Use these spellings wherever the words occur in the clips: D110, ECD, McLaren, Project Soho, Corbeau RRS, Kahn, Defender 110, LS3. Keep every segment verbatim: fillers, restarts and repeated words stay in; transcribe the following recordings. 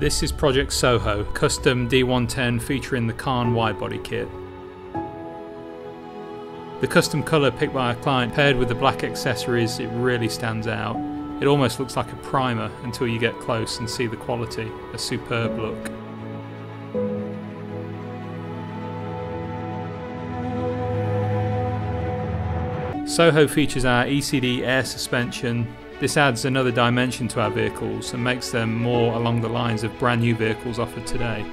This is Project Soho, custom D one ten featuring the Kahn widebody kit. The custom colour picked by our client paired with the black accessories, it really stands out. It almost looks like a primer until you get close and see the quality, a superb look. Soho features our E C D air suspension. This adds another dimension to our vehicles and makes them more along the lines of brand new vehicles offered today.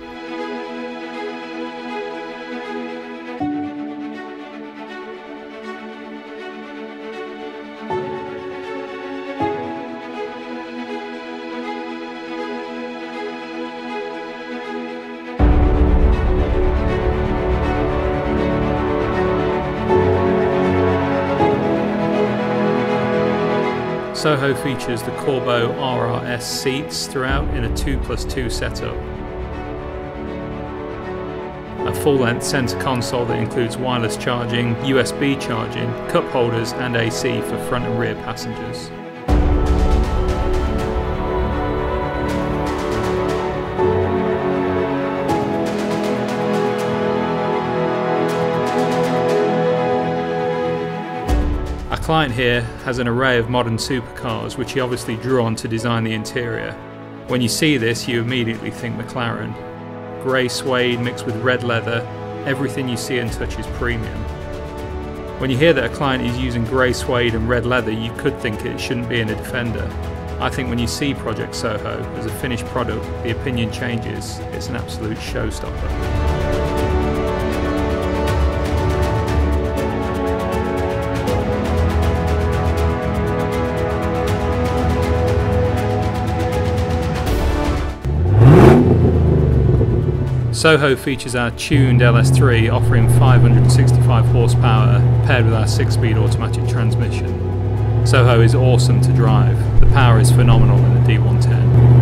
Soho features the Corbeau R R S seats throughout in a two plus two setup. A full-length centre console that includes wireless charging, U S B charging, cup holders and A C for front and rear passengers. Our client here has an array of modern supercars which he obviously drew on to design the interior. When you see this, you immediately think McLaren. Grey suede mixed with red leather, everything you see and touch is premium. When you hear that a client is using grey suede and red leather, you could think it shouldn't be in a Defender. I think when you see Project Soho as a finished product, the opinion changes. It's an absolute showstopper. Soho features our tuned L S three offering five hundred sixty-five horsepower paired with our six-speed automatic transmission. Soho is awesome to drive, the power is phenomenal in the D one ten.